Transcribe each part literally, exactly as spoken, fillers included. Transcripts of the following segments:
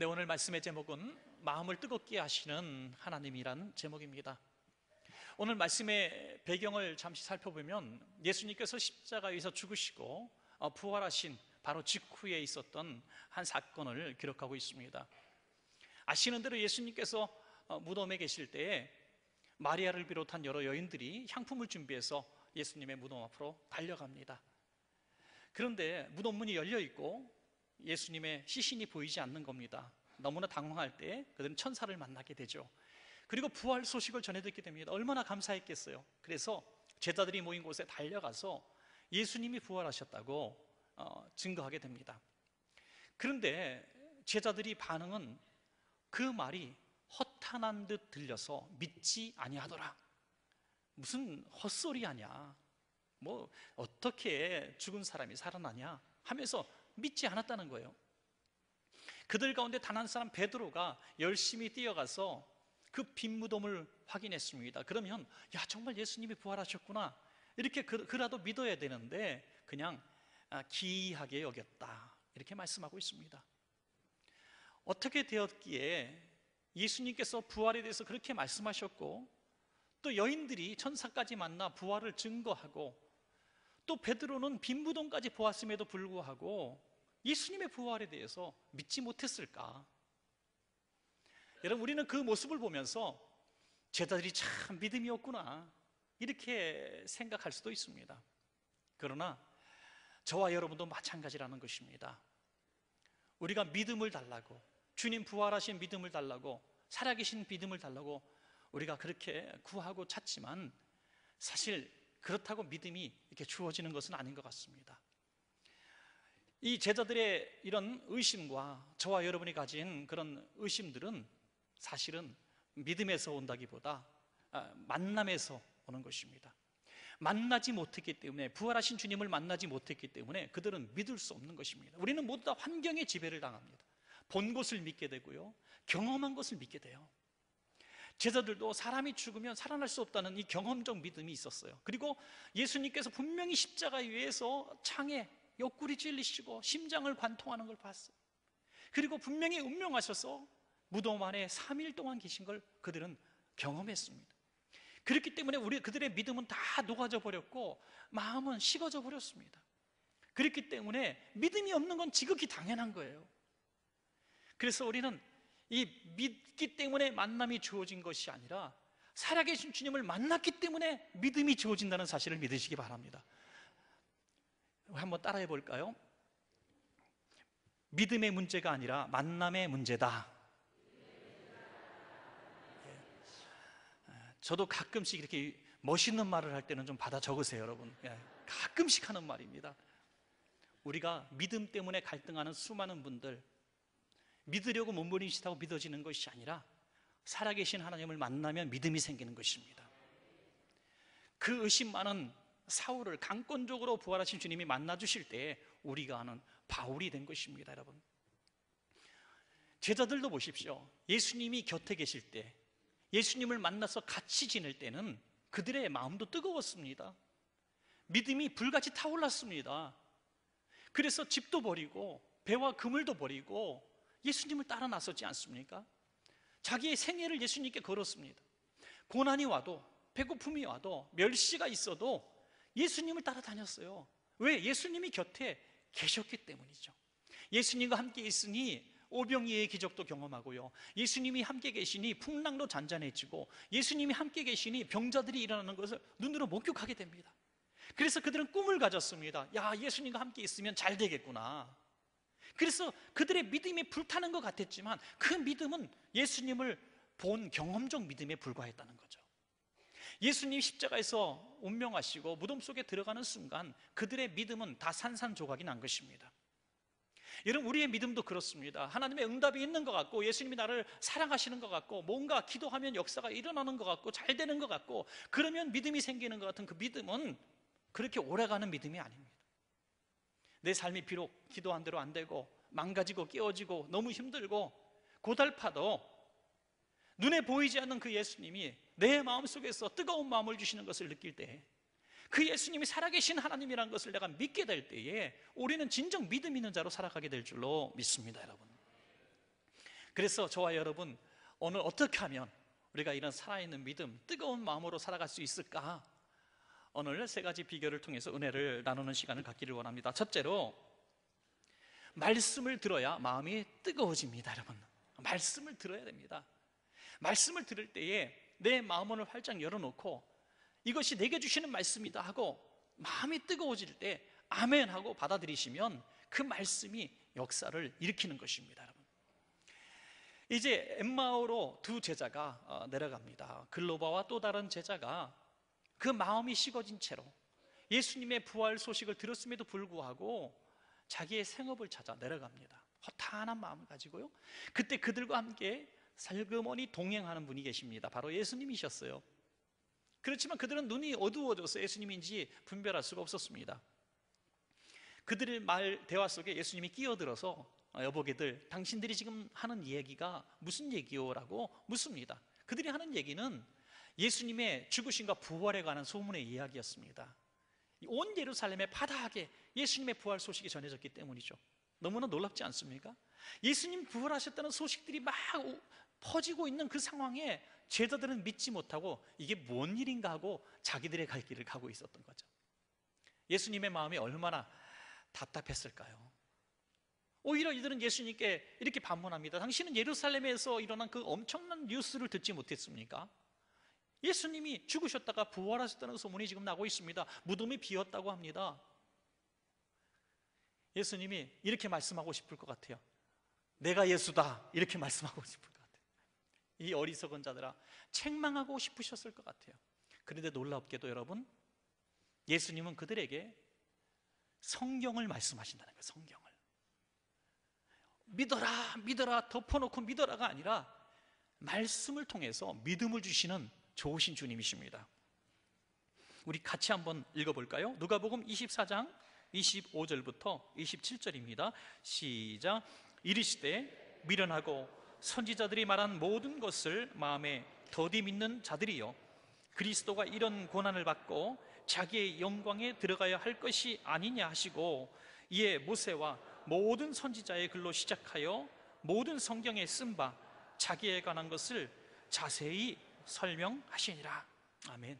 네, 오늘 말씀의 제목은 마음을 뜨겁게 하시는 하나님이라는 제목입니다. 오늘 말씀의 배경을 잠시 살펴보면 예수님께서 십자가에서 죽으시고 부활하신 바로 직후에 있었던 한 사건을 기록하고 있습니다. 아시는 대로 예수님께서 무덤에 계실 때에 마리아를 비롯한 여러 여인들이 향품을 준비해서 예수님의 무덤 앞으로 달려갑니다. 그런데 무덤 문이 열려있고 예수님의 시신이 보이지 않는 겁니다. 너무나 당황할 때 그들은 천사를 만나게 되죠. 그리고 부활 소식을 전해 듣게 됩니다. 얼마나 감사했겠어요. 그래서 제자들이 모인 곳에 달려가서 예수님이 부활하셨다고 어, 증거하게 됩니다. 그런데 제자들이 반응은 그 말이 허탄한 듯 들려서 믿지 아니하더라. 무슨 헛소리 하냐, 뭐 어떻게 죽은 사람이 살아나냐 하면서 믿지 않았다는 거예요. 그들 가운데 단 한 사람 베드로가 열심히 뛰어가서 그 빈 무덤을 확인했습니다. 그러면 야, 정말 예수님이 부활하셨구나 이렇게 그, 그라도 믿어야 되는데 그냥 아, 기이하게 여겼다 이렇게 말씀하고 있습니다. 어떻게 되었기에 예수님께서 부활에 대해서 그렇게 말씀하셨고, 또 여인들이 천사까지 만나 부활을 증거하고, 또 베드로는 빈 무덤까지 보았음에도 불구하고 예수님의 부활에 대해서 믿지 못했을까? 여러분, 우리는 그 모습을 보면서 제자들이 참 믿음이 없구나 이렇게 생각할 수도 있습니다. 그러나 저와 여러분도 마찬가지라는 것입니다. 우리가 믿음을 달라고, 주님 부활하신 믿음을 달라고, 살아계신 믿음을 달라고 우리가 그렇게 구하고 찾지만 사실 그렇다고 믿음이 이렇게 주어지는 것은 아닌 것 같습니다. 이 제자들의 이런 의심과 저와 여러분이 가진 그런 의심들은 사실은 믿음에서 온다기보다 만남에서 오는 것입니다. 만나지 못했기 때문에, 부활하신 주님을 만나지 못했기 때문에 그들은 믿을 수 없는 것입니다. 우리는 모두 다 환경의 지배를 당합니다. 본 것을 믿게 되고요, 경험한 것을 믿게 돼요. 제자들도 사람이 죽으면 살아날 수 없다는 이 경험적 믿음이 있었어요. 그리고 예수님께서 분명히 십자가에 의해서 창에 옆구리 찔리시고 심장을 관통하는 걸 봤어요. 그리고 분명히 운명하셔서 무덤 안에 삼 일 동안 계신 걸 그들은 경험했습니다. 그렇기 때문에 우리 그들의 믿음은 다 녹아져 버렸고 마음은 식어져 버렸습니다. 그렇기 때문에 믿음이 없는 건 지극히 당연한 거예요. 그래서 우리는 이 믿기 때문에 만남이 주어진 것이 아니라 살아계신 주님을 만났기 때문에 믿음이 주어진다는 사실을 믿으시기 바랍니다. 한번 따라해 볼까요? 믿음의 문제가 아니라 만남의 문제다. 저도 가끔씩 이렇게 멋있는 말을 할 때는 좀 받아 적으세요, 여러분. 가끔씩 하는 말입니다. 우리가 믿음 때문에 갈등하는 수많은 분들, 믿으려고 몸부림치다고 믿어지는 것이 아니라 살아계신 하나님을 만나면 믿음이 생기는 것입니다. 그 의심 많은 사울을 강권적으로 부활하신 주님이 만나주실 때 우리가 아는 바울이 된 것입니다. 여러분, 제자들도 보십시오. 예수님이 곁에 계실 때, 예수님을 만나서 같이 지낼 때는 그들의 마음도 뜨거웠습니다. 믿음이 불같이 타올랐습니다. 그래서 집도 버리고 배와 그물도 버리고 예수님을 따라 나서지 않습니까? 자기의 생애를 예수님께 걸었습니다. 고난이 와도, 배고픔이 와도, 멸시가 있어도 예수님을 따라다녔어요. 왜? 예수님이 곁에 계셨기 때문이죠. 예수님과 함께 있으니 오병이의 기적도 경험하고요, 예수님이 함께 계시니 풍랑도 잔잔해지고, 예수님이 함께 계시니 병자들이 일어나는 것을 눈으로 목격하게 됩니다. 그래서 그들은 꿈을 가졌습니다. 야, 예수님과 함께 있으면 잘 되겠구나. 그래서 그들의 믿음이 불타는 것 같았지만 그 믿음은 예수님을 본 경험적 믿음에 불과했다는 거죠. 예수님 십자가에서 운명하시고 무덤 속에 들어가는 순간 그들의 믿음은 다 산산조각이 난 것입니다. 여러분, 우리의 믿음도 그렇습니다. 하나님의 응답이 있는 것 같고, 예수님이 나를 사랑하시는 것 같고, 뭔가 기도하면 역사가 일어나는 것 같고, 잘 되는 것 같고, 그러면 믿음이 생기는 것 같은 그 믿음은 그렇게 오래가는 믿음이 아닙니다. 내 삶이 비록 기도한 대로 안 되고 망가지고 깨어지고 너무 힘들고 고달파도 눈에 보이지 않는 그 예수님이 내 마음속에서 뜨거운 마음을 주시는 것을 느낄 때, 그 예수님이 살아계신 하나님이라는 것을 내가 믿게 될 때에 우리는 진정 믿음 있는 자로 살아가게 될 줄로 믿습니다. 여러분, 그래서 저와 여러분, 오늘 어떻게 하면 우리가 이런 살아있는 믿음, 뜨거운 마음으로 살아갈 수 있을까? 오늘 세 가지 비결을 통해서 은혜를 나누는 시간을 갖기를 원합니다. 첫째로, 말씀을 들어야 마음이 뜨거워집니다. 여러분, 말씀을 들어야 됩니다. 말씀을 들을 때에 내 마음을 활짝 열어놓고, 이것이 내게 주시는 말씀이다 하고 마음이 뜨거워질 때 아멘 하고 받아들이시면 그 말씀이 역사를 일으키는 것입니다. 여러분, 이제 엠마오로 두 제자가 내려갑니다. 글로바와 또 다른 제자가 그 마음이 식어진 채로 예수님의 부활 소식을 들었음에도 불구하고 자기의 생업을 찾아 내려갑니다. 허탄한 마음을 가지고요. 그때 그들과 함께 살그머니 동행하는 분이 계십니다. 바로 예수님이셨어요. 그렇지만 그들은 눈이 어두워져서 예수님인지 분별할 수가 없었습니다. 그들의 말, 대화 속에 예수님이 끼어들어서 여보게들, 당신들이 지금 하는 얘기가 무슨 얘기요? 라고 묻습니다. 그들이 하는 얘기는 예수님의 죽으심과 부활에 관한 소문의 이야기였습니다. 온 예루살렘에 파다하게 예수님의 부활 소식이 전해졌기 때문이죠. 너무나 놀랍지 않습니까? 예수님 부활하셨다는 소식들이 막 퍼지고 있는 그 상황에 제자들은 믿지 못하고 이게 뭔 일인가 하고 자기들의 갈 길을 가고 있었던 거죠. 예수님의 마음이 얼마나 답답했을까요? 오히려 이들은 예수님께 이렇게 반문합니다. 당신은 예루살렘에서 일어난 그 엄청난 뉴스를 듣지 못했습니까? 예수님이 죽으셨다가 부활하셨다는 소문이 지금 나고 있습니다. 무덤이 비었다고 합니다. 예수님이 이렇게 말씀하고 싶을 것 같아요. 내가 예수다, 이렇게 말씀하고 싶을 것 같아요. 이 어리석은 자들아, 책망하고 싶으셨을 것 같아요. 그런데 놀랍게도 여러분, 예수님은 그들에게 성경을 말씀하신다는 거예요. 성경을 믿어라, 믿어라, 덮어놓고 믿어라가 아니라 말씀을 통해서 믿음을 주시는 좋으신 주님이십니다. 우리 같이 한번 읽어볼까요? 누가복음 이십사 장 이십오 절부터 이십칠 절입니다. 시작. 이르시되, 미련하고 선지자들이 말한 모든 것을 마음에 더디 믿는 자들이여, 그리스도가 이런 고난을 받고 자기의 영광에 들어가야 할 것이 아니냐 하시고, 이에 모세와 모든 선지자의 글로 시작하여 모든 성경에 쓴 바 자기에 관한 것을 자세히 설명하시니라. 아멘.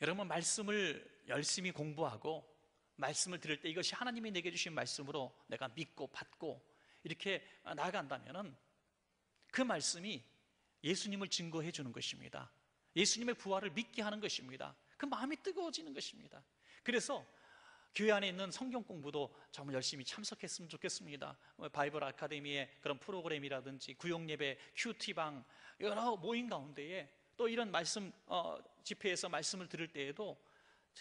여러분, 말씀을 열심히 공부하고 말씀을 들을 때 이것이 하나님이 내게 주신 말씀으로 내가 믿고 받고 이렇게 나아간다면 그 말씀이 예수님을 증거해 주는 것입니다. 예수님의 부활을 믿게 하는 것입니다. 그 마음이 뜨거워지는 것입니다. 그래서 교회 안에 있는 성경 공부도 정말 열심히 참석했으면 좋겠습니다. 바이블 아카데미의 그런 프로그램이라든지 구역예배, 큐티방, 여러 모임 가운데에 또 이런 말씀 어, 집회에서 말씀을 들을 때에도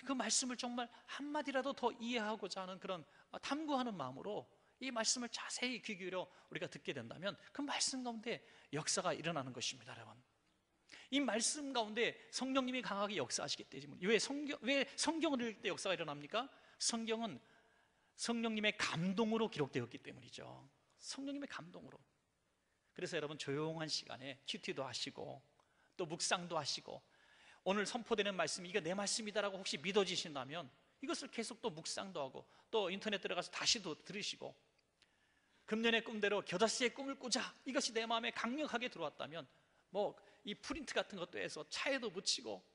그 말씀을 정말 한마디라도 더 이해하고자 하는 그런 탐구하는 마음으로 이 말씀을 자세히 귀 기울여 우리가 듣게 된다면 그 말씀 가운데 역사가 일어나는 것입니다. 여러분, 이 말씀 가운데 성령님이 강하게 역사하시기 때문에. 왜, 성경, 왜 성경을 읽을 때 역사가 일어납니까? 성경은 성령님의 감동으로 기록되었기 때문이죠. 성령님의 감동으로. 그래서 여러분, 조용한 시간에 큐티도 하시고 또 묵상도 하시고, 오늘 선포되는 말씀이 이게 내 말씀이다라고 혹시 믿어지신다면 이것을 계속 또 묵상도 하고 또 인터넷 들어가서 다시 또 들으시고, 금년의 꿈대로 겨자씨의 꿈을 꾸자, 이것이 내 마음에 강력하게 들어왔다면 뭐 이 프린트 같은 것도 해서 차에도 묻히고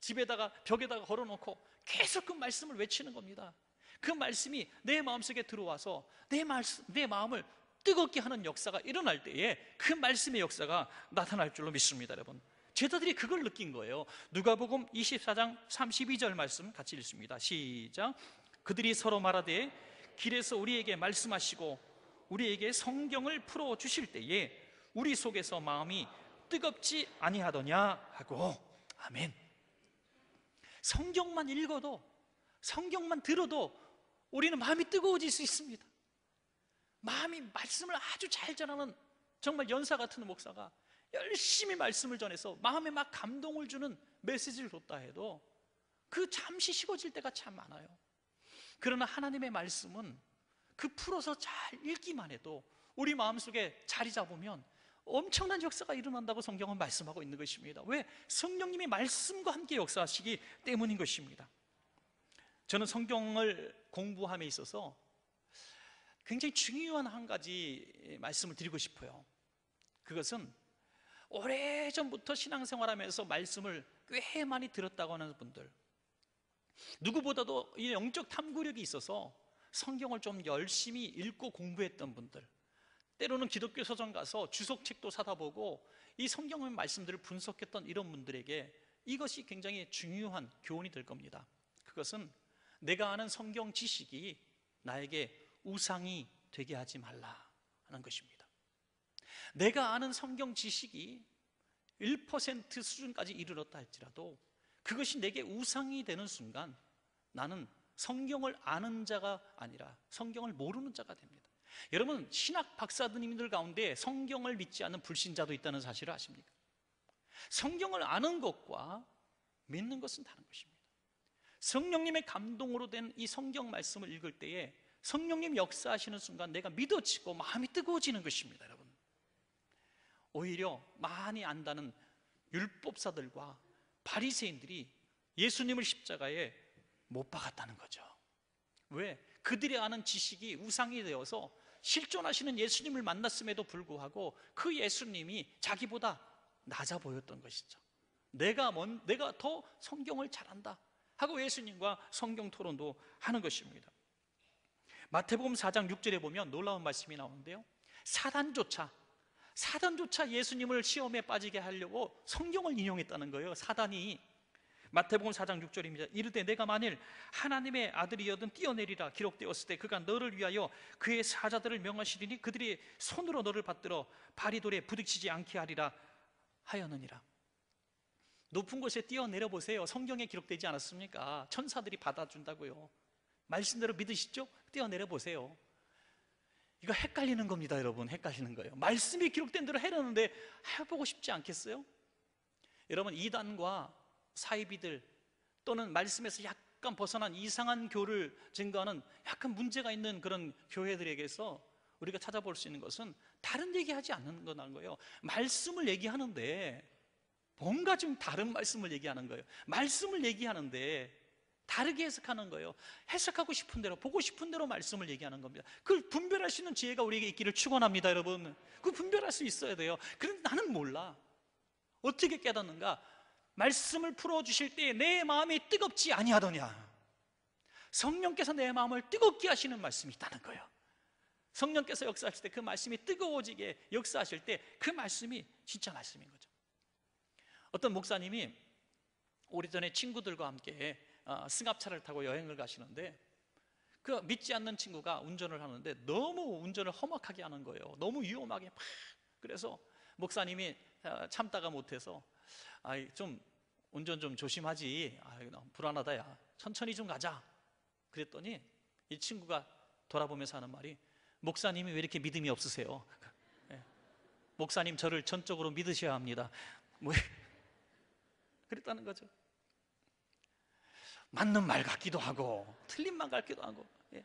집에다가 벽에다가 걸어놓고 계속 그 말씀을 외치는 겁니다. 그 말씀이 내 마음속에 들어와서 내, 말씀, 내 마음을 뜨겁게 하는 역사가 일어날 때에 그 말씀의 역사가 나타날 줄로 믿습니다. 여러분, 제자들이 그걸 느낀 거예요. 누가복음 이십사 장 삼십이 절 말씀 같이 읽습니다. 시작. 그들이 서로 말하되, 길에서 우리에게 말씀하시고 우리에게 성경을 풀어주실 때에 우리 속에서 마음이 뜨겁지 아니하더냐 하고. 아멘. 성경만 읽어도, 성경만 들어도 우리는 마음이 뜨거워질 수 있습니다. 마음이, 말씀을 아주 잘 전하는 정말 연사 같은 목사가 열심히 말씀을 전해서 마음에 막 감동을 주는 메시지를 줬다 해도 그 잠시 식어질 때가 참 많아요. 그러나 하나님의 말씀은 그 풀어서 잘 읽기만 해도 우리 마음속에 자리 잡으면 엄청난 역사가 일어난다고 성경은 말씀하고 있는 것입니다. 왜? 성령님이 말씀과 함께 역사하시기 때문인 것입니다. 저는 성경을 공부함에 있어서 굉장히 중요한 한 가지 말씀을 드리고 싶어요. 그것은 오래전부터 신앙생활하면서 말씀을 꽤 많이 들었다고 하는 분들, 누구보다도 이 영적 탐구력이 있어서 성경을 좀 열심히 읽고 공부했던 분들, 때로는 기독교 서점 가서 주석책도 사다 보고 이 성경의 말씀들을 분석했던 이런 분들에게 이것이 굉장히 중요한 교훈이 될 겁니다. 그것은 내가 아는 성경 지식이 나에게 우상이 되게 하지 말라 하는 것입니다. 내가 아는 성경 지식이 일 퍼센트 수준까지 이르렀다 할지라도 그것이 내게 우상이 되는 순간 나는 성경을 아는 자가 아니라 성경을 모르는 자가 됩니다. 여러분, 신학 박사님들 가운데 성경을 믿지 않는 불신자도 있다는 사실을 아십니까? 성경을 아는 것과 믿는 것은 다른 것입니다. 성령님의 감동으로 된 이 성경 말씀을 읽을 때에 성령님 역사하시는 순간 내가 믿어지고 마음이 뜨거워지는 것입니다. 여러분, 오히려 많이 안다는 율법사들과 바리새인들이 예수님을 십자가에 못 박았다는 거죠. 왜? 그들이 아는 지식이 우상이 되어서 실존하시는 예수님을 만났음에도 불구하고 그 예수님이 자기보다 낮아 보였던 것이죠. 내가 뭔, 내가 더 성경을 잘한다 하고 예수님과 성경 토론도 하는 것입니다. 마태복음 사 장 육 절에 보면 놀라운 말씀이 나오는데요, 사단조차 사단조차 예수님을 시험에 빠지게 하려고 성경을 인용했다는 거예요. 사단이 마태복음 사 장 육 절입니다. 이르되 내가 만일 하나님의 아들이여든 뛰어내리라 기록되었을 때 그가 너를 위하여 그의 사자들을 명하시리니 그들이 손으로 너를 받들어 발이 돌에 부딪히지 않게 하리라 하였느니라. 높은 곳에 뛰어내려 보세요. 성경에 기록되지 않았습니까? 천사들이 받아준다고요. 말씀대로 믿으시죠? 뛰어내려 보세요. 이거 헷갈리는 겁니다. 여러분, 헷갈리는 거예요. 말씀이 기록된 대로 해라는데 해보고 싶지 않겠어요? 여러분, 이단과 사이비들 또는 말씀에서 약간 벗어난 이상한 교를 증거하는 약간 문제가 있는 그런 교회들에게서 우리가 찾아볼 수 있는 것은 다른 얘기하지 않는 거라는 거예요. 말씀을 얘기하는데 뭔가 좀 다른 말씀을 얘기하는 거예요. 말씀을 얘기하는데 다르게 해석하는 거예요. 해석하고 싶은 대로, 보고 싶은 대로 말씀을 얘기하는 겁니다. 그걸 분별할 수 있는 지혜가 우리에게 있기를 축원합니다. 여러분, 그걸 분별할 수 있어야 돼요. 그런데 나는 몰라. 어떻게 깨닫는가? 말씀을 풀어주실 때 내 마음이 뜨겁지 아니하더냐. 성령께서 내 마음을 뜨겁게 하시는 말씀이 있다는 거예요. 성령께서 역사하실 때 그 말씀이 뜨거워지게 역사하실 때 그 말씀이 진짜 말씀인 거죠. 어떤 목사님이 오래전에 친구들과 함께 승합차를 타고 여행을 가시는데 그 믿지 않는 친구가 운전을 하는데 너무 운전을 험악하게 하는 거예요. 너무 위험하게 팍. 그래서 목사님이 참다가 못해서 아이 좀 운전 좀 조심하지. 아이 나 불안하다 야. 천천히 좀 가자. 그랬더니 이 친구가 돌아보면서 하는 말이, 목사님이 왜 이렇게 믿음이 없으세요? 네. 목사님 저를 전적으로 믿으셔야 합니다. 뭐 그랬다는 거죠. 맞는 말 같기도 하고 틀린 말 같기도 하고. 예.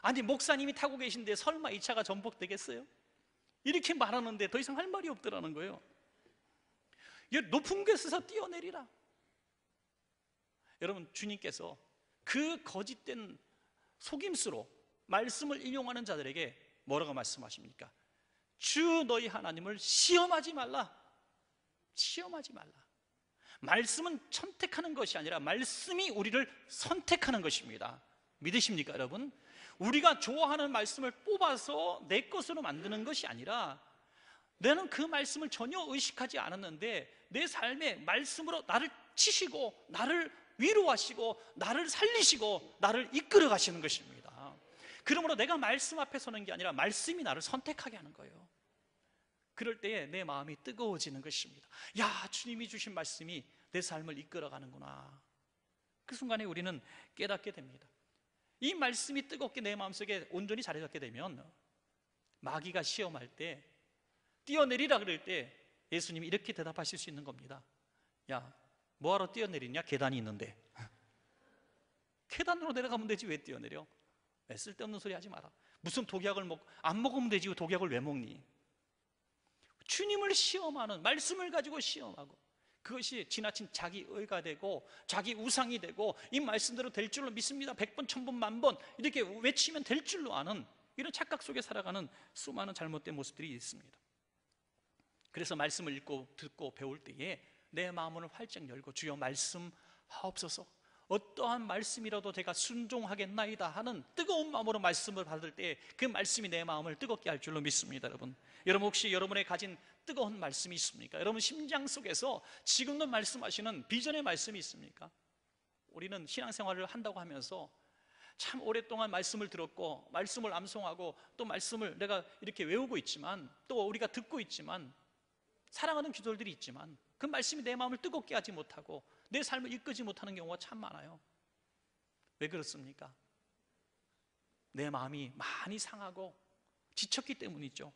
아니, 목사님이 타고 계신데 설마 이 차가 전복되겠어요? 이렇게 말하는데 더 이상 할 말이 없더라는 거예요. 예, 높은 곳에서 뛰어내리라. 여러분, 주님께서 그 거짓된 속임수로 말씀을 인용하는 자들에게 뭐라고 말씀하십니까? 주 너희 하나님을 시험하지 말라. 시험하지 말라. 말씀은 선택하는 것이 아니라 말씀이 우리를 선택하는 것입니다. 믿으십니까, 여러분? 우리가 좋아하는 말씀을 뽑아서 내 것으로 만드는 것이 아니라 나는 그 말씀을 전혀 의식하지 않았는데 내 삶에 말씀으로 나를 치시고 나를 위로하시고 나를 살리시고 나를 이끌어 가시는 것입니다. 그러므로 내가 말씀 앞에 서는 게 아니라 말씀이 나를 선택하게 하는 거예요. 그럴 때에 내 마음이 뜨거워지는 것입니다. 야, 주님이 주신 말씀이 내 삶을 이끌어가는구나. 그 순간에 우리는 깨닫게 됩니다. 이 말씀이 뜨겁게 내 마음속에 온전히 자리잡게 되면 마귀가 시험할 때, 뛰어내리라 그럴 때 예수님이 이렇게 대답하실 수 있는 겁니다. 야, 뭐하러 뛰어내리냐? 계단이 있는데. 계단으로 내려가면 되지 왜 뛰어내려? 왜 쓸데없는 소리 하지 마라. 무슨 독약을 먹, 안 먹으면 되지 독약을 왜 먹니? 주님을 시험하는, 말씀을 가지고 시험하고 그것이 지나친 자기 의가 되고 자기 우상이 되고 이 말씀대로 될 줄로 믿습니다, 백 번, 천 번, 만 번 이렇게 외치면 될 줄로 아는 이런 착각 속에 살아가는 수많은 잘못된 모습들이 있습니다. 그래서 말씀을 읽고 듣고 배울 때에 내 마음을 활짝 열고 주여 말씀하옵소서, 어떠한 말씀이라도 제가 순종하겠나이다 하는 뜨거운 마음으로 말씀을 받을 때 그 말씀이 내 마음을 뜨겁게 할 줄로 믿습니다. 여러분, 여러분 혹시 여러분의 가진 뜨거운 말씀이 있습니까? 여러분 심장 속에서 지금도 말씀하시는 비전의 말씀이 있습니까? 우리는 신앙생활을 한다고 하면서 참 오랫동안 말씀을 들었고 말씀을 암송하고 또 말씀을 내가 이렇게 외우고 있지만 또 우리가 듣고 있지만 사랑하는 기도들이 있지만 그 말씀이 내 마음을 뜨겁게 하지 못하고 내 삶을 이끄지 못하는 경우가 참 많아요. 왜 그렇습니까? 내 마음이 많이 상하고 지쳤기 때문이죠.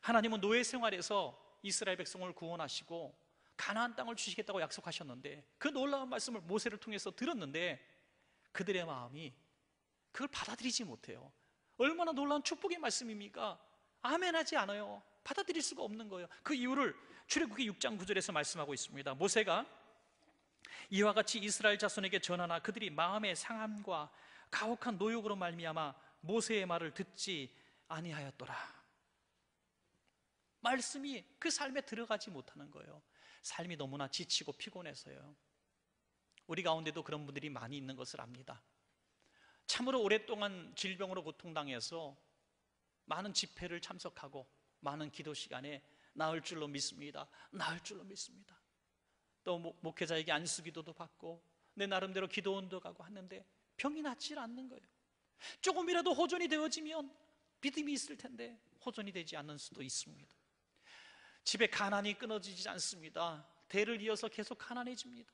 하나님은 노예 생활에서 이스라엘 백성을 구원하시고 가나안 땅을 주시겠다고 약속하셨는데 그 놀라운 말씀을 모세를 통해서 들었는데 그들의 마음이 그걸 받아들이지 못해요. 얼마나 놀라운 축복의 말씀입니까? 아멘하지 않아요. 받아들일 수가 없는 거예요. 그 이유를 출애굽기 육 장 구 절에서 말씀하고 있습니다. 모세가 이와 같이 이스라엘 자손에게 전하나 그들이 마음의 상함과 가혹한 노욕으로 말미암아 모세의 말을 듣지 아니하였더라. 말씀이 그 삶에 들어가지 못하는 거예요. 삶이 너무나 지치고 피곤해서요. 우리 가운데도 그런 분들이 많이 있는 것을 압니다. 참으로 오랫동안 질병으로 고통당해서 많은 집회를 참석하고 많은 기도 시간에 나을 줄로 믿습니다. 나을 줄로 믿습니다. 또 목회자에게 안수기도도 받고 내 나름대로 기도원도 가고 하는데 병이 낫질 않는 거예요. 조금이라도 호전이 되어지면 믿음이 있을 텐데 호전이 되지 않는 수도 있습니다. 집에 가난이 끊어지지 않습니다. 대를 이어서 계속 가난해집니다.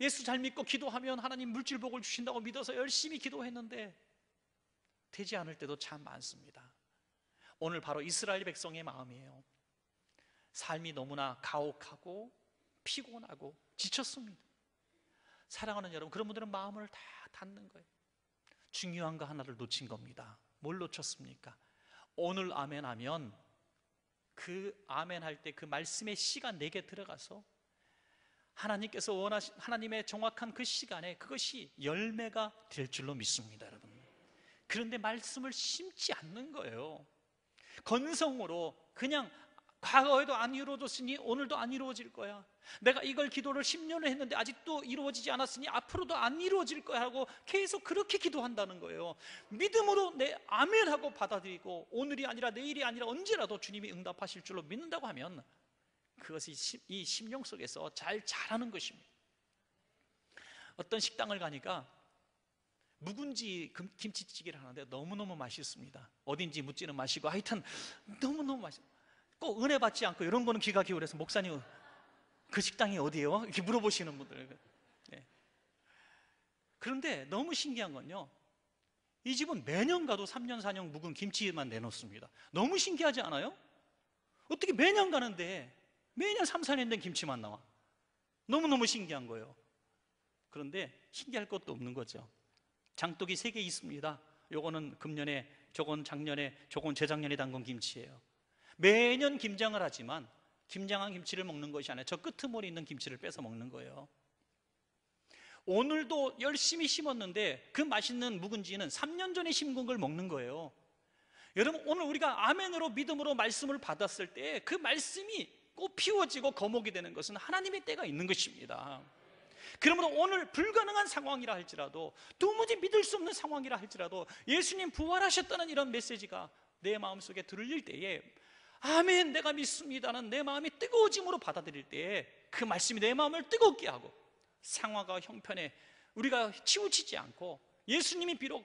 예수 잘 믿고 기도하면 하나님 물질복을 주신다고 믿어서 열심히 기도했는데 되지 않을 때도 참 많습니다. 오늘 바로 이스라엘 백성의 마음이에요. 삶이 너무나 가혹하고 피곤하고 지쳤습니다. 사랑하는 여러분, 그런 분들은 마음을 다 닫는 거예요. 중요한 거 하나를 놓친 겁니다. 뭘 놓쳤습니까? 오늘 아멘하면 그 아멘할 때 그 말씀의 시간 내게 들어가서 하나님께서 원하신 하나님의 정확한 그 시간에 그것이 열매가 될 줄로 믿습니다. 여러분, 그런데 말씀을 심지 않는 거예요. 건성으로 그냥 과거에도 안 이루어졌으니 오늘도 안 이루어질 거야, 내가 이걸 기도를 십 년을 했는데 아직도 이루어지지 않았으니 앞으로도 안 이루어질 거야 하고 계속 그렇게 기도한다는 거예요. 믿음으로 내 아멘하고 받아들이고 오늘이 아니라 내일이 아니라 언제라도 주님이 응답하실 줄로 믿는다고 하면 그것이 이 심령 속에서 잘 자라는 것입니다. 어떤 식당을 가니까 묵은지 김치찌개를 하는데 너무너무 맛있습니다. 어딘지 묻지는 마시고 하여튼 너무너무 맛있어요. 꼭 은혜 받지 않고 이런 거는 귀가 기울여서 목사님 그 식당이 어디예요? 이렇게 물어보시는 분들. 네. 그런데 너무 신기한 건요, 이 집은 매년 가도 삼 년 사 년 묵은 김치만 내놓습니다. 너무 신기하지 않아요? 어떻게 매년 가는데 매년 삼 사 년 된 김치만 나와? 너무너무 신기한 거예요. 그런데 신기할 것도 없는 거죠. 장독이 세 개 있습니다. 요거는 금년에, 저건 작년에, 저건 재작년에 담근 김치예요. 매년 김장을 하지만 김장한 김치를 먹는 것이 아니라 저 끄트머리 있는 김치를 빼서 먹는 거예요. 오늘도 열심히 심었는데 그 맛있는 묵은지는 삼 년 전에 심은 걸 먹는 거예요. 여러분, 오늘 우리가 아멘으로 믿음으로 말씀을 받았을 때 그 말씀이 꽃 피워지고 거목이 되는 것은 하나님의 때가 있는 것입니다. 그러므로 오늘 불가능한 상황이라 할지라도 도무지 믿을 수 없는 상황이라 할지라도 예수님 부활하셨다는 이런 메시지가 내 마음속에 들릴 때에 아멘 내가 믿습니다는 내 마음이 뜨거워짐으로 받아들일 때에 그 말씀이 내 마음을 뜨겁게 하고 상황과 형편에 우리가 치우치지 않고 예수님이 비록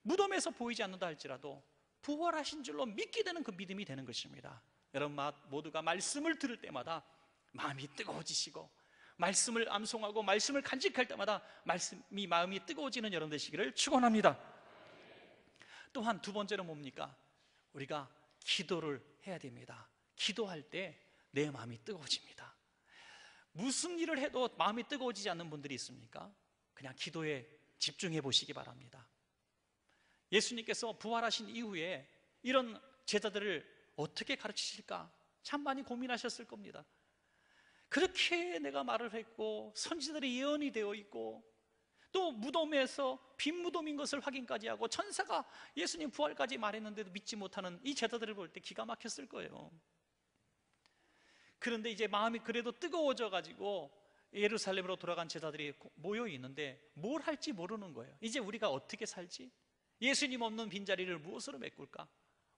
무덤에서 보이지 않는다 할지라도 부활하신 줄로 믿게 되는 그 믿음이 되는 것입니다. 여러분 모두가 말씀을 들을 때마다 마음이 뜨거워지시고 말씀을 암송하고 말씀을 간직할 때마다 말씀이 마음이 뜨거워지는 여러분 되시기를 축원합니다. 또한 두 번째는 뭡니까? 우리가 기도를 해야 됩니다. 기도할 때 내 마음이 뜨거워집니다. 무슨 일을 해도 마음이 뜨거워지지 않는 분들이 있습니까? 그냥 기도에 집중해 보시기 바랍니다. 예수님께서 부활하신 이후에 이런 제자들을 어떻게 가르치실까? 참 많이 고민하셨을 겁니다. 그렇게 내가 말을 했고 선지자들의 예언이 되어 있고 또 무덤에서 빈무덤인 것을 확인까지 하고 천사가 예수님 부활까지 말했는데도 믿지 못하는 이 제자들을 볼 때 기가 막혔을 거예요. 그런데 이제 마음이 그래도 뜨거워져 가지고 예루살렘으로 돌아간 제자들이 모여 있는데 뭘 할지 모르는 거예요. 이제 우리가 어떻게 살지? 예수님 없는 빈자리를 무엇으로 메꿀까?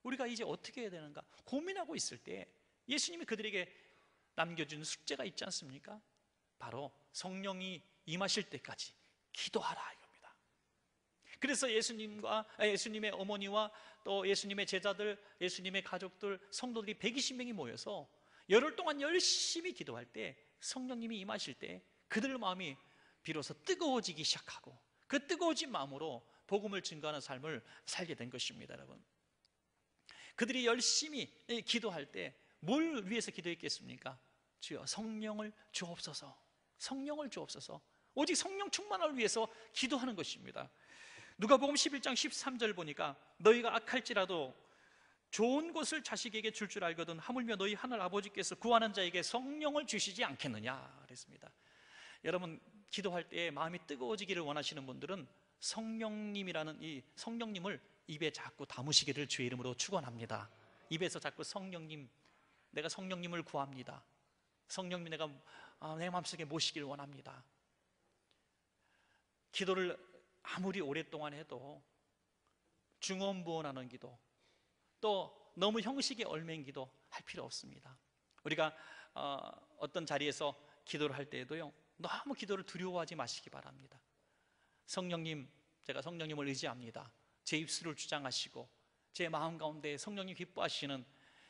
우리가 이제 어떻게 해야 되는가? 고민하고 있을 때 예수님이 그들에게 남겨준 숙제가 있지 않습니까? 바로 성령이 임하실 때까지 기도하라 이겁니다. 그래서 예수님과, 예수님의 어머니와 또 예수님의 제자들, 예수님의 가족들, 성도들이 백이십 명이 모여서 열흘 동안 열심히 기도할 때 성령님이 임하실 때 그들 마음이 비로소 뜨거워지기 시작하고 그 뜨거워진 마음으로 복음을 증거하는 삶을 살게 된 것입니다. 여러분, 그들이 열심히 기도할 때 뭘 위해서 기도했겠습니까? 주여 성령을 주옵소서, 성령을 주옵소서. 오직 성령 충만을 위해서 기도하는 것입니다. 누가복음 십일 장 십삼 절 보니까 너희가 악할지라도 좋은 것을 자식에게 줄 줄 알거든 하물며 너희 하늘 아버지께서 구하는 자에게 성령을 주시지 않겠느냐 그랬습니다. 여러분, 기도할 때 마음이 뜨거워지기를 원하시는 분들은 성령님이라는 이 성령님을 입에 자꾸 담으시기를 주의 이름으로 축원합니다. 입에서 자꾸 성령님, 내가 성령님을 구합니다. 성령님 내가 아, 내 마음속에 모시기를 원합니다. 기도를 아무리 오랫동안 해도 중언부언하는 기도, 또 너무 형식에 얽매인 기도 할 필요 없습니다. 우리가 어, 어떤 자리에서 기도를 할 때에도요 너무 기도를 두려워하지 마시기 바랍니다. 성령님, 제가 성령님을 의지합니다. 제 입술을 주장하시고 제 마음 가운데 성령님 기뻐하시는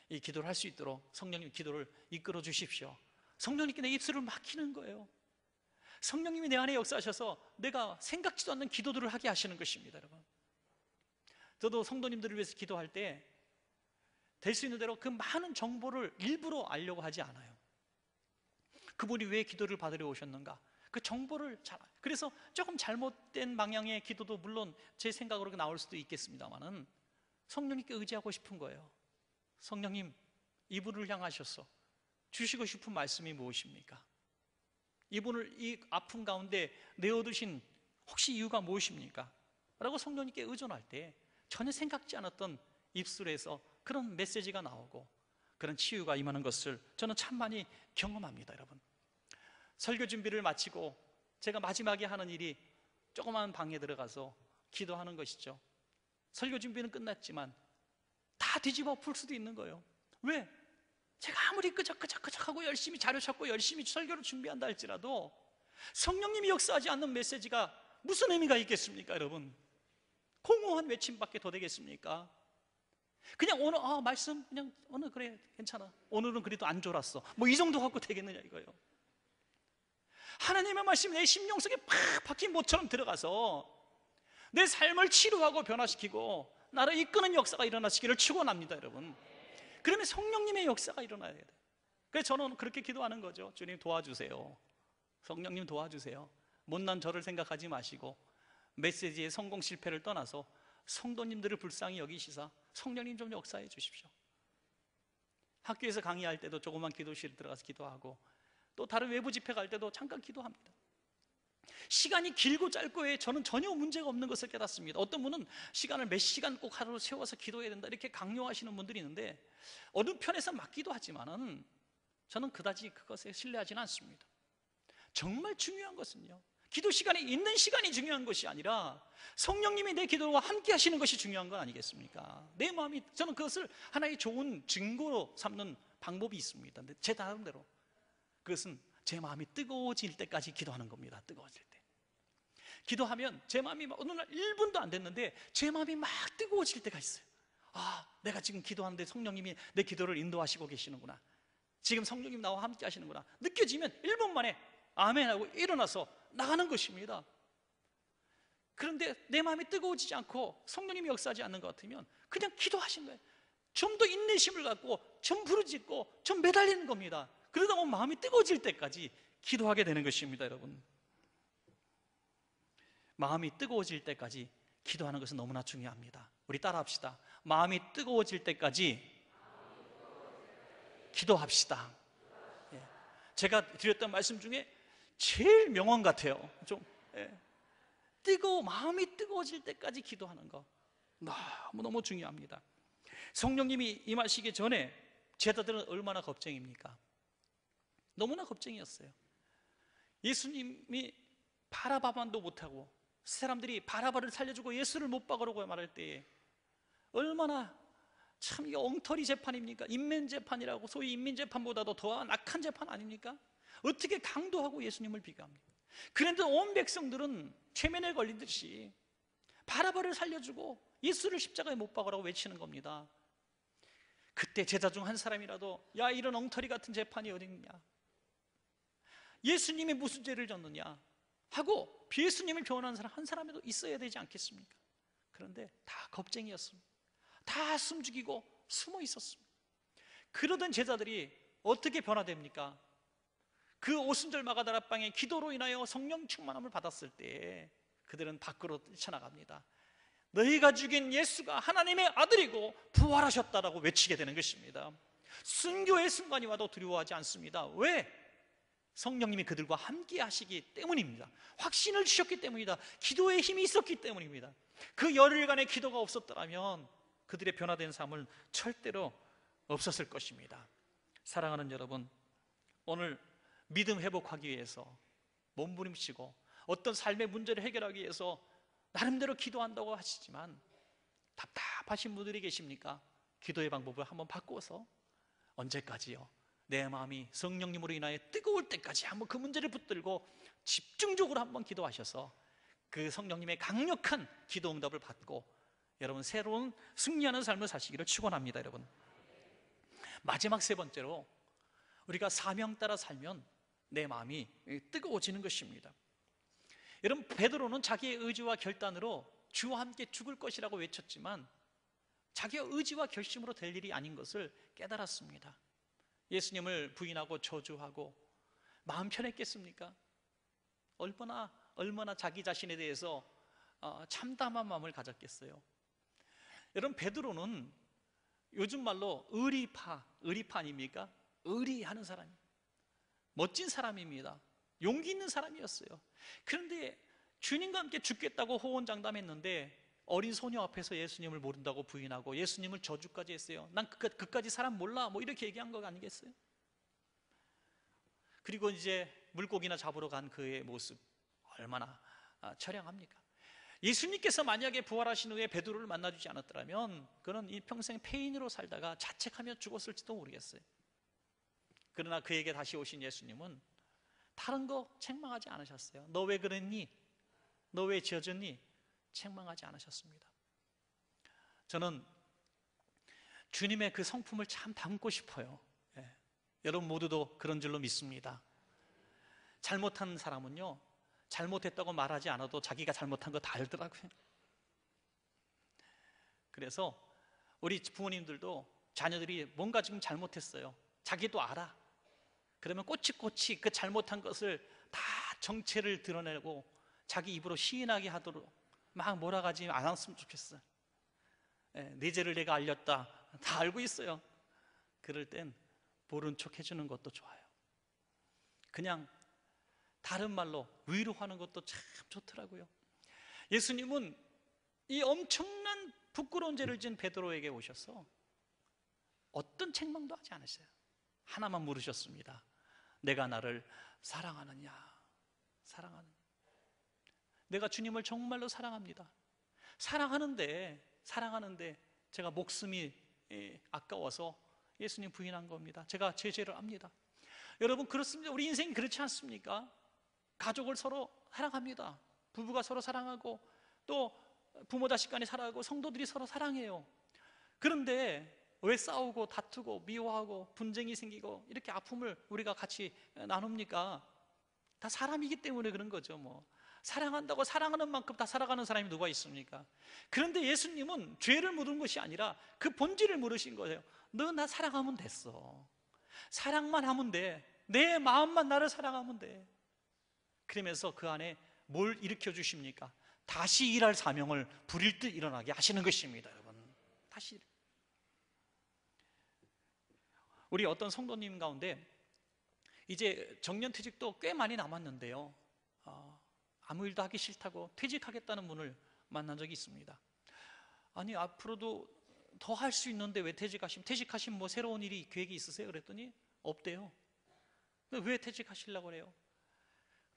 이 기도를 할 수 있도록 성령님 기도를 이끌어 주십시오. 성령님께 내 입술을 막히는 거예요. 성령님이 내 안에 역사하셔서 내가 생각지도 않는 기도들을 하게 하시는 것입니다. 여러분, 저도 성도님들을 위해서 기도할 때 될 수 있는 대로 그 많은 정보를 일부러 알려고 하지 않아요. 그분이 왜 기도를 받으려 오셨는가 그 정보를 잘, 그래서 조금 잘못된 방향의 기도도 물론 제 생각으로 나올 수도 있겠습니다만은 성령님께 의지하고 싶은 거예요. 성령님, 이분을 향하셔서 주시고 싶은 말씀이 무엇입니까? 이분을 이 아픔 가운데 내어두신 혹시 이유가 무엇입니까? 라고 성령님께 의존할 때 전혀 생각지 않았던 입술에서 그런 메시지가 나오고 그런 치유가 임하는 것을 저는 참 많이 경험합니다. 여러분, 설교 준비를 마치고 제가 마지막에 하는 일이 조그마한 방에 들어가서 기도하는 것이죠. 설교 준비는 끝났지만 다 뒤집어 풀 수도 있는 거예요. 왜? 제가 아무리 끄적끄적끄적하고 열심히 자료 찾고 열심히 설교를 준비한다 할지라도 성령님이 역사하지 않는 메시지가 무슨 의미가 있겠습니까? 여러분, 공허한 외침밖에 더 되겠습니까? 그냥 오늘 아 말씀 그냥 오늘 그래 괜찮아, 오늘은 그래도 안 졸았어, 뭐 이 정도 갖고 되겠느냐 이거예요. 하나님의 말씀이 내 심령 속에 팍 박힌 못처럼 들어가서 내 삶을 치료하고 변화시키고 나를 이끄는 역사가 일어나시기를 축원합니다. 여러분, 그러면 성령님의 역사가 일어나야 돼요. 그래서 저는 그렇게 기도하는 거죠. 주님 도와주세요, 성령님 도와주세요. 못난 저를 생각하지 마시고 메시지의 성공 실패를 떠나서 성도님들을 불쌍히 여기시사 성령님 좀 역사해 주십시오. 학교에서 강의할 때도 조그만 기도실에 들어가서 기도하고 또 다른 외부 집회 갈 때도 잠깐 기도합니다. 시간이 길고 짧고에 저는 전혀 문제가 없는 것을 깨닫습니다. 어떤 분은 시간을 몇 시간 꼭 하루 세워서 기도해야 된다 이렇게 강요하시는 분들이 있는데 어느 편에서 맞기도 하지만 저는 그다지 그것에 신뢰하지는 않습니다. 정말 중요한 것은요 기도 시간에 있는 시간이 중요한 것이 아니라 성령님이 내 기도와 함께 하시는 것이 중요한 건 아니겠습니까? 내 마음이, 저는 그것을 하나의 좋은 증거로 삼는 방법이 있습니다. 근데 제 나름대로 그것은 제 마음이 뜨거워질 때까지 기도하는 겁니다. 뜨거워질 때 기도하면 제 마음이 어느 날 일 분도 안 됐는데 제 마음이 막 뜨거워질 때가 있어요. 아, 내가 지금 기도하는데 성령님이 내 기도를 인도하시고 계시는구나, 지금 성령님 나와 함께 하시는구나 느껴지면 일 분 만에 아멘 하고 일어나서 나가는 것입니다. 그런데 내 마음이 뜨거워지지 않고 성령님이 역사하지 않는 것 같으면 그냥 기도하신 거예요. 좀 더 인내심을 갖고 좀 부르짖고 좀 매달리는 겁니다. 그러다 보면 마음이 뜨거워질 때까지 기도하게 되는 것입니다. 여러분, 마음이 뜨거워질 때까지 기도하는 것은 너무나 중요합니다. 우리 따라합시다. 마음이 뜨거워질 때까지, 마음이 뜨거워질 때까지. 기도합시다. 예. 제가 드렸던 말씀 중에 제일 명언 같아요. 좀 예. 뜨거워, 마음이 뜨거워질 때까지 기도하는 거 너무너무 중요합니다. 성령님이 임하시기 전에 제자들은 얼마나 겁쟁입니까? 너무나 겁쟁이었어요. 예수님이 바라바만도 못하고 사람들이 바라바를 살려주고 예수를 못 박으라고 말할 때에 얼마나 참 이 엉터리 재판입니까? 인민재판이라고, 소위 인민재판보다도 더 악한 재판 아닙니까? 어떻게 강도하고 예수님을 비교합니까? 그런데 온 백성들은 최면에 걸린 듯이 바라바를 살려주고 예수를 십자가에 못 박으라고 외치는 겁니다. 그때 제자 중 한 사람이라도 야, 이런 엉터리 같은 재판이 어딨냐, 예수님이 무슨 죄를 졌느냐 하고 예수님을 변호하는 사람 한 사람에도 있어야 되지 않겠습니까? 그런데 다 겁쟁이였습니다. 다 숨죽이고 숨어 있었습니다. 그러던 제자들이 어떻게 변화됩니까? 그 오순절 마가다락방의 기도로 인하여 성령 충만함을 받았을 때 그들은 밖으로 뛰쳐나갑니다. 너희가 죽인 예수가 하나님의 아들이고 부활하셨다라고 외치게 되는 것입니다. 순교의 순간이 와도 두려워하지 않습니다. 왜? 성령님이 그들과 함께 하시기 때문입니다. 확신을 주셨기 때문이다. 기도의 힘이 있었기 때문입니다. 그 열흘간의 기도가 없었더라면 그들의 변화된 삶은 절대로 없었을 것입니다. 사랑하는 여러분, 오늘 믿음 회복하기 위해서 몸부림치고 어떤 삶의 문제를 해결하기 위해서 나름대로 기도한다고 하시지만 답답하신 분들이 계십니까? 기도의 방법을 한번 바꿔서 언제까지요? 내 마음이 성령님으로 인하여 뜨거울 때까지 한번 그 문제를 붙들고 집중적으로 한번 기도하셔서 그 성령님의 강력한 기도 응답을 받고 여러분 새로운 승리하는 삶을 사시기를 축원합니다. 여러분, 마지막 세 번째로 우리가 사명 따라 살면 내 마음이 뜨거워지는 것입니다. 여러분, 베드로는 자기의 의지와 결단으로 주와 함께 죽을 것이라고 외쳤지만 자기의 의지와 결심으로 될 일이 아닌 것을 깨달았습니다. 예수님을 부인하고 저주하고 마음 편했겠습니까? 얼마나 얼마나 자기 자신에 대해서 참담한 마음을 가졌겠어요. 여러분, 베드로는 요즘 말로 의리파, 의리파 아닙니까? 의리하는 사람, 멋진 사람입니다. 용기 있는 사람이었어요. 그런데 주님과 함께 죽겠다고 호언장담했는데 어린 소녀 앞에서 예수님을 모른다고 부인하고 예수님을 저주까지 했어요. 난 그까지 사람 몰라 뭐 이렇게 얘기한 거 아니겠어요? 그리고 이제 물고기나 잡으러 간 그의 모습 얼마나 처량합니까? 예수님께서 만약에 부활하신 후에 베드로를 만나주지 않았더라면 그는 이 평생 폐인으로 살다가 자책하며 죽었을지도 모르겠어요. 그러나 그에게 다시 오신 예수님은 다른 거 책망하지 않으셨어요. 너 왜 그랬니? 너 왜 지어졌니? 책망하지 않으셨습니다. 저는 주님의 그 성품을 참 담고 싶어요. 예. 여러분 모두도 그런 줄로 믿습니다. 잘못한 사람은요, 잘못했다고 말하지 않아도 자기가 잘못한 거 다 알더라고요. 그래서 우리 부모님들도 자녀들이 뭔가 지금 잘못했어요. 자기도 알아. 그러면 꼬치꼬치 그 잘못한 것을 다 정체를 드러내고 자기 입으로 시인하게 하도록 막 몰아가지 않았으면 좋겠어요. 내 죄를 내가 알렸다, 다 알고 있어요. 그럴 땐 모른 척 해주는 것도 좋아요. 그냥 다른 말로 위로하는 것도 참 좋더라고요. 예수님은 이 엄청난 부끄러운 죄를 지은 베드로에게 오셔서 어떤 책망도 하지 않으세요. 하나만 물으셨습니다. 내가 나를 사랑하느냐? 사랑하느냐? 내가 주님을 정말로 사랑합니다. 사랑하는데, 사랑하는데 제가 목숨이 아까워서 예수님 부인한 겁니다. 제가 제 죄를 압니다. 여러분, 그렇습니다. 우리 인생이 그렇지 않습니까? 가족을 서로 사랑합니다. 부부가 서로 사랑하고 또 부모 자식 간에 사랑하고 성도들이 서로 사랑해요. 그런데 왜 싸우고 다투고 미워하고 분쟁이 생기고 이렇게 아픔을 우리가 같이 나눕니까? 다 사람이기 때문에 그런 거죠 뭐. 사랑한다고 사랑하는 만큼 다 살아가는 사람이 누가 있습니까? 그런데 예수님은 죄를 물은 것이 아니라 그 본질을 물으신 거예요. 너 나 사랑하면 됐어. 사랑만 하면 돼. 내 마음만 나를 사랑하면 돼. 그러면서 그 안에 뭘 일으켜 주십니까? 다시 일할 사명을 부릴 듯 일어나게 하시는 것입니다. 여러분, 다시 우리 어떤 성도님 가운데 이제 정년퇴직도 꽤 많이 남았는데요, 어, 아무 일도 하기 싫다고 퇴직하겠다는 분을 만난 적이 있습니다. 아니, 앞으로도 더 할 수 있는데 왜 퇴직하시면, 퇴직하시면 뭐 새로운 일이 계획이 있으세요? 그랬더니 없대요. 왜 퇴직하시려고 그래요?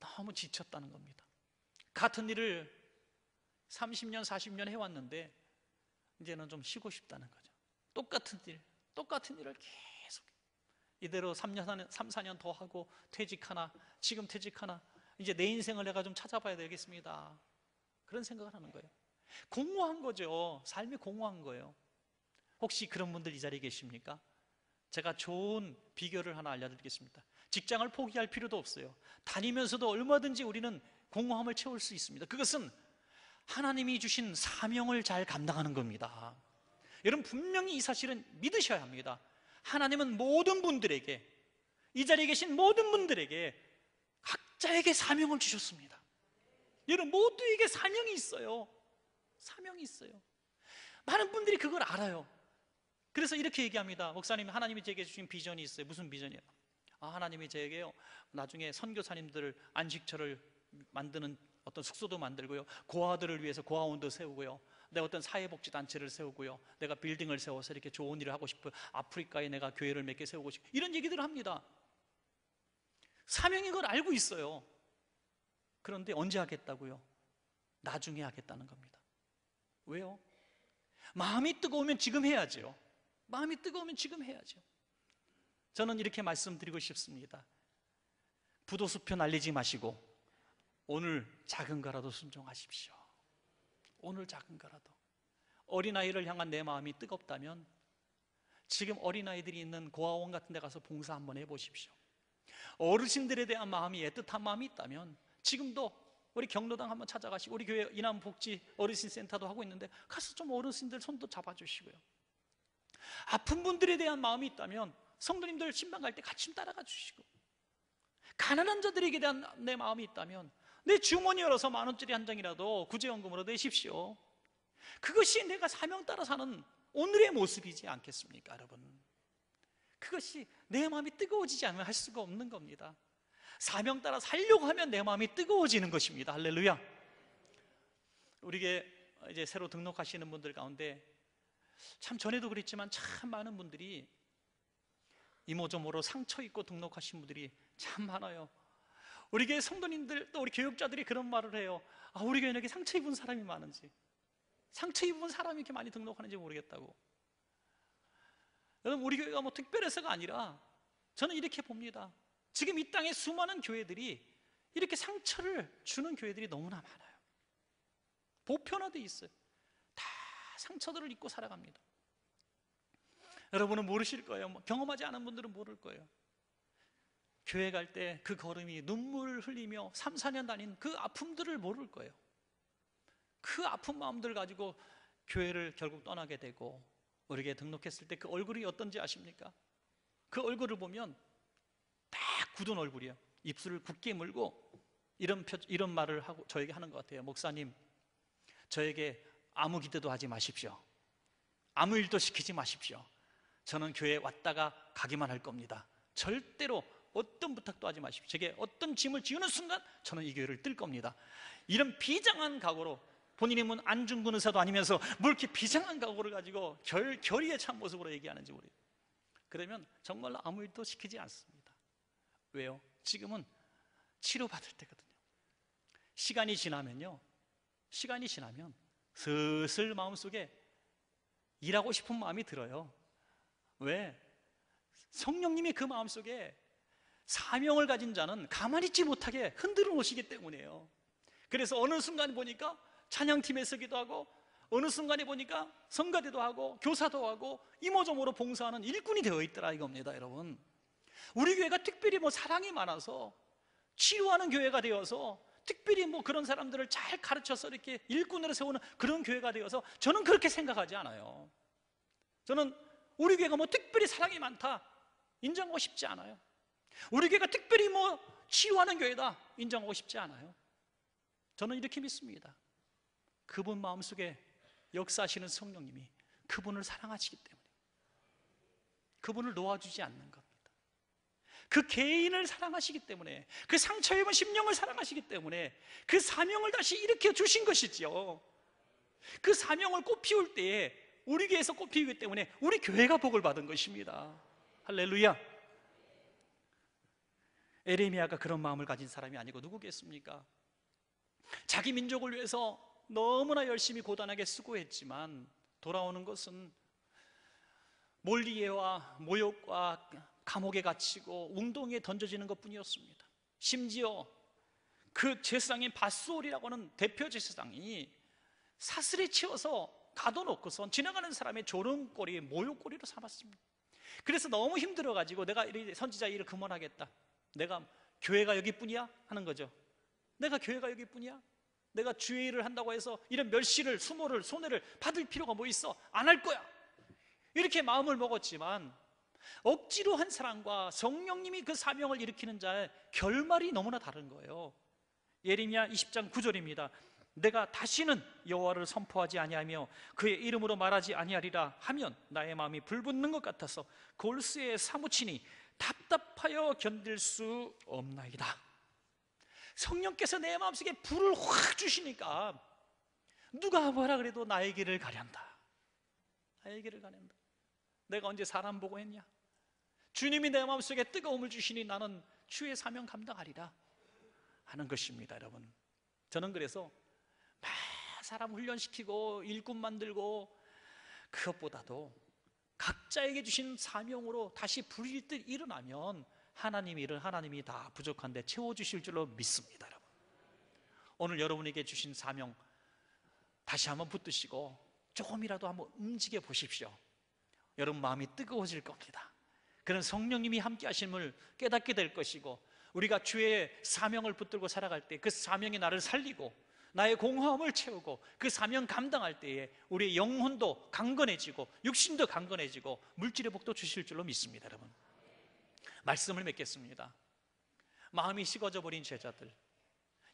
너무 지쳤다는 겁니다. 같은 일을 삼십 년, 사십 년 해왔는데 이제는 좀 쉬고 싶다는 거죠. 똑같은 일, 똑같은 일을 계속 이대로 삼 년, 삼, 사 년 더 하고 퇴직하나, 지금 퇴직하나, 이제 내 인생을 내가 좀 찾아봐야 되겠습니다. 그런 생각을 하는 거예요. 공허한 거죠. 삶이 공허한 거예요. 혹시 그런 분들 이 자리에 계십니까? 제가 좋은 비결을 하나 알려드리겠습니다. 직장을 포기할 필요도 없어요. 다니면서도 얼마든지 우리는 공허함을 채울 수 있습니다. 그것은 하나님이 주신 사명을 잘 감당하는 겁니다. 여러분, 분명히 이 사실은 믿으셔야 합니다. 하나님은 모든 분들에게, 이 자리에 계신 모든 분들에게 각자에게 사명을 주셨습니다. 여러분, 모두에게 사명이 있어요. 사명이 있어요. 많은 분들이 그걸 알아요. 그래서 이렇게 얘기합니다. 목사님, 하나님이 제게 주신 비전이 있어요. 무슨 비전이에요? 아, 하나님이 제게요, 나중에 선교사님들을 안식처를 만드는 어떤 숙소도 만들고요, 고아들을 위해서 고아원도 세우고요, 내가 어떤 사회복지단체를 세우고요, 내가 빌딩을 세워서 이렇게 좋은 일을 하고 싶어요, 아프리카에 내가 교회를 몇 개 세우고 싶어요, 이런 얘기들을 합니다. 사명인 걸 알고 있어요. 그런데 언제 하겠다고요? 나중에 하겠다는 겁니다. 왜요? 마음이 뜨거우면 지금 해야지요. 마음이 뜨거우면 지금 해야죠. 저는 이렇게 말씀드리고 싶습니다. 부도수표 날리지 마시고 오늘 작은 거라도 순종하십시오. 오늘 작은 거라도. 어린아이를 향한 내 마음이 뜨겁다면 지금 어린아이들이 있는 고아원 같은 데 가서 봉사 한번 해보십시오. 어르신들에 대한 마음이, 애틋한 마음이 있다면 지금도 우리 경로당 한번 찾아가시고, 우리 교회 이남복지 어르신센터도 하고 있는데 가서 좀 어르신들 손도 잡아주시고요. 아픈 분들에 대한 마음이 있다면 성도님들 신방 갈 때 같이 좀 따라가 주시고, 가난한 자들에게 대한 내 마음이 있다면 내 주머니 열어서 만 원짜리 한 장이라도 구제연금으로 내십시오. 그것이 내가 사명 따라 사는 오늘의 모습이지 않겠습니까? 여러분, 그것이 내 마음이 뜨거워지지 않으면 할 수가 없는 겁니다. 사명 따라 살려고 하면 내 마음이 뜨거워지는 것입니다. 할렐루야. 우리에게 이제 새로 등록하시는 분들 가운데 참 전에도 그랬지만 참 많은 분들이 이모저모로 상처 입고 등록하신 분들이 참 많아요. 우리 교회 성도님들, 또 우리 교육자들이 그런 말을 해요. 아, 우리 교회는 이렇게 상처 입은 사람이 많은지, 상처 입은 사람이 이렇게 많이 등록하는지 모르겠다고. 여러분, 우리 교회가 뭐 특별해서가 아니라 저는 이렇게 봅니다. 지금 이 땅에 수많은 교회들이 이렇게 상처를 주는 교회들이 너무나 많아요. 보편화되어 있어요. 상처들을 입고 살아갑니다. 여러분은 모르실 거예요. 경험하지 않은 분들은 모를 거예요. 교회 갈 때 그 걸음이, 눈물 흘리며 삼, 사 년 다닌 그 아픔들을 모를 거예요. 그 아픈 마음들 가지고 교회를 결국 떠나게 되고, 우리에게 등록했을 때 그 얼굴이 어떤지 아십니까? 그 얼굴을 보면 딱 굳은 얼굴이에요. 입술을 굳게 물고 이런, 표, 이런 말을 하고 저에게 하는 것 같아요. 목사님, 저에게 아무 기대도 하지 마십시오. 아무 일도 시키지 마십시오. 저는 교회에 왔다가 가기만 할 겁니다. 절대로 어떤 부탁도 하지 마십시오. 제게 어떤 짐을 지우는 순간 저는 이 교회를 뜰 겁니다. 이런 비장한 각오로, 본인이면 안중근 의사도 아니면서 뭘 이렇게 비장한 각오를 가지고 결, 결의에 찬 모습으로 얘기하는지 모르겠어요. 그러면 정말로 아무 일도 시키지 않습니다. 왜요? 지금은 치료받을 때거든요. 시간이 지나면요, 시간이 지나면 슬슬 마음속에 일하고 싶은 마음이 들어요. 왜? 성령님이 그 마음속에 사명을 가진 자는 가만히 있지 못하게 흔들어 놓으시기 때문이에요. 그래서 어느 순간 보니까 찬양팀에서기도 하고, 어느 순간에 보니까 성가대도 하고 교사도 하고 이모저모로 봉사하는 일꾼이 되어 있더라 이겁니다. 여러분, 우리 교회가 특별히 뭐 사랑이 많아서 치유하는 교회가 되어서, 특별히 뭐 그런 사람들을 잘 가르쳐서 이렇게 일꾼으로 세우는 그런 교회가 되어서, 저는 그렇게 생각하지 않아요. 저는 우리 교회가 뭐 특별히 사랑이 많다 인정하고 싶지 않아요. 우리 교회가 특별히 뭐 치유하는 교회다 인정하고 싶지 않아요. 저는 이렇게 믿습니다. 그분 마음속에 역사하시는 성령님이 그분을 사랑하시기 때문에 그분을 놓아주지 않는 겁니다. 그 개인을 사랑하시기 때문에, 그 상처 입은 심령을 사랑하시기 때문에 그 사명을 다시 일으켜 주신 것이지요. 그 사명을 꽃 피울 때에 우리 교회에서 꽃 피우기 때문에 우리 교회가 복을 받은 것입니다. 할렐루야. 에레미야가 그런 마음을 가진 사람이 아니고 누구겠습니까? 자기 민족을 위해서 너무나 열심히 고단하게 수고했지만 돌아오는 것은 몰리에와 모욕과 감옥에 갇히고 웅덩이에 던져지는 것뿐이었습니다. 심지어 그 제사장인 바스올이라고 하는 대표 제사장이 사슬에 치워서 가둬놓고선 지나가는 사람의 조롱거리, 모욕거리로 삼았습니다. 그래서 너무 힘들어가지고 내가 선지자 일을 그만하겠다, 내가 교회가 여기뿐이야? 하는 거죠. 내가 교회가 여기뿐이야? 내가 주의 일을 한다고 해서 이런 멸시를, 수모를, 손해를 받을 필요가 뭐 있어? 안 할 거야! 이렇게 마음을 먹었지만 억지로 한 사람과 성령님이 그 사명을 일으키는 자의 결말이 너무나 다른 거예요. 예레미야 이십 장 구 절입니다 내가 다시는 여호와를 선포하지 아니하며 그의 이름으로 말하지 아니하리라 하면 나의 마음이 불붙는 것 같아서 골수에 사무치니 답답하여 견딜 수 없나이다. 성령께서 내 마음속에 불을 확 주시니까 누가 뭐라 그래도 나의 길을 가련다, 나의 길을 가련다. 내가 언제 사람 보고 했냐? 주님이 내 마음속에 뜨거움을 주시니 나는 주의 사명 감당하리라 하는 것입니다. 여러분, 저는 그래서 막 사람 훈련시키고 일꾼 만들고 그것보다도 각자에게 주신 사명으로 다시 불일 듯 일어나면 하나님 일은 하나님이 다 부족한데 채워주실 줄로 믿습니다. 여러분, 오늘 여러분에게 주신 사명 다시 한번 붙드시고 조금이라도 한번 움직여 보십시오. 여러분 마음이 뜨거워질 겁니다. 그런 성령님이 함께 하심을 깨닫게 될 것이고, 우리가 주의 사명을 붙들고 살아갈 때 그 사명이 나를 살리고 나의 공허함을 채우고 그 사명 감당할 때에 우리의 영혼도 강건해지고 육신도 강건해지고 물질의 복도 주실 줄로 믿습니다. 여러분, 말씀을 맺겠습니다. 마음이 식어져 버린 제자들,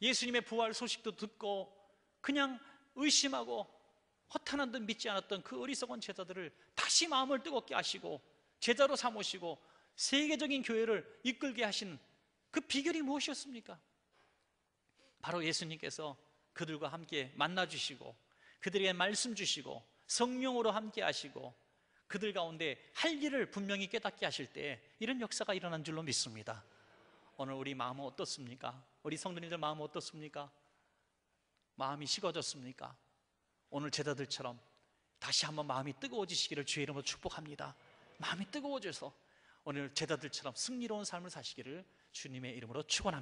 예수님의 부활 소식도 듣고 그냥 의심하고 허탄한 듯 믿지 않았던 그 어리석은 제자들을 다시 마음을 뜨겁게 하시고 제자로 삼으시고 세계적인 교회를 이끌게 하신 그 비결이 무엇이었습니까? 바로 예수님께서 그들과 함께 만나주시고 그들에게 말씀 주시고 성령으로 함께 하시고 그들 가운데 할 일을 분명히 깨닫게 하실 때 이런 역사가 일어난 줄로 믿습니다. 오늘 우리 마음은 어떻습니까? 우리 성도님들 마음은 어떻습니까? 마음이 식어졌습니까? 오늘 제자들처럼 다시 한번 마음이 뜨거워지시기를 주의 이름으로 축복합니다. 마음이 뜨거워져서 오늘 제자들처럼 승리로운 삶을 사시기를 주님의 이름으로 축원합니다.